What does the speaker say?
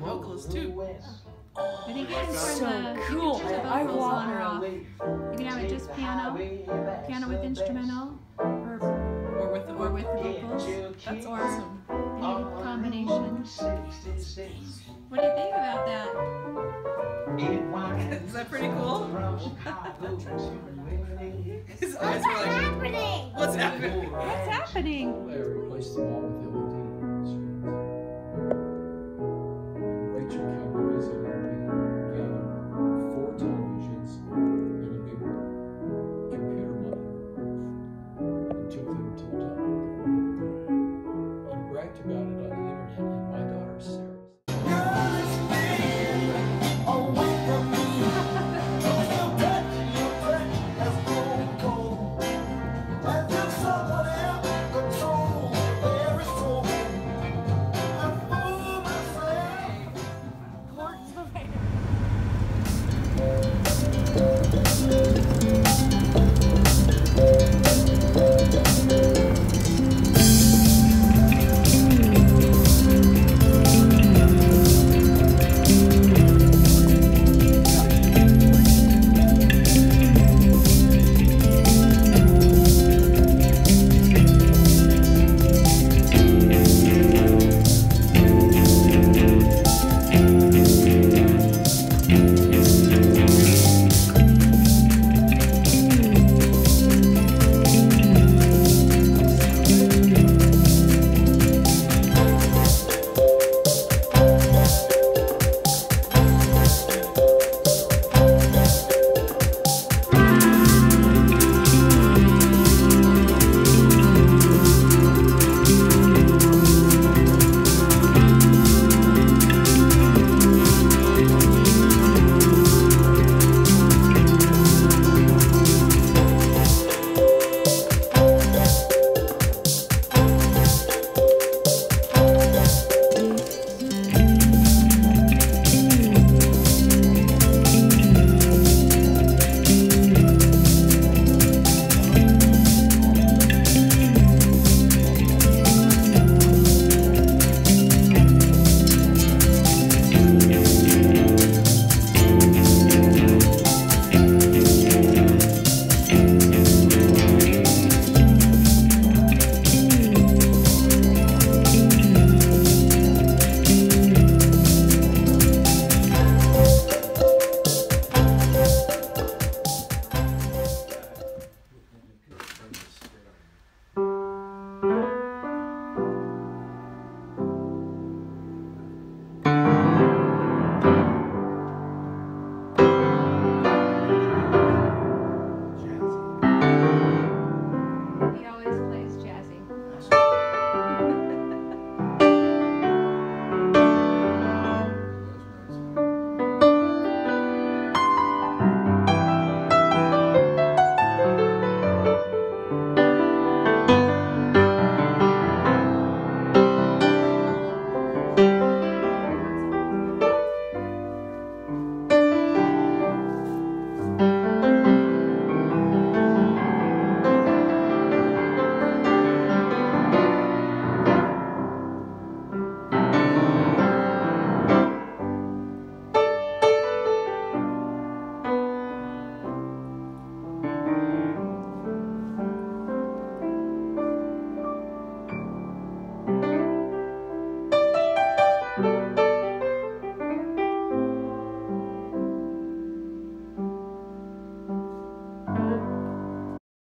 vocalist too. Oh, I think it's so cool. I want her off. You can have it just piano, piano with instrumental, or with the vocals. That's awesome. Any combination. What do you think about that? Is that pretty cool? His eyes were like, what's happening? What's happening?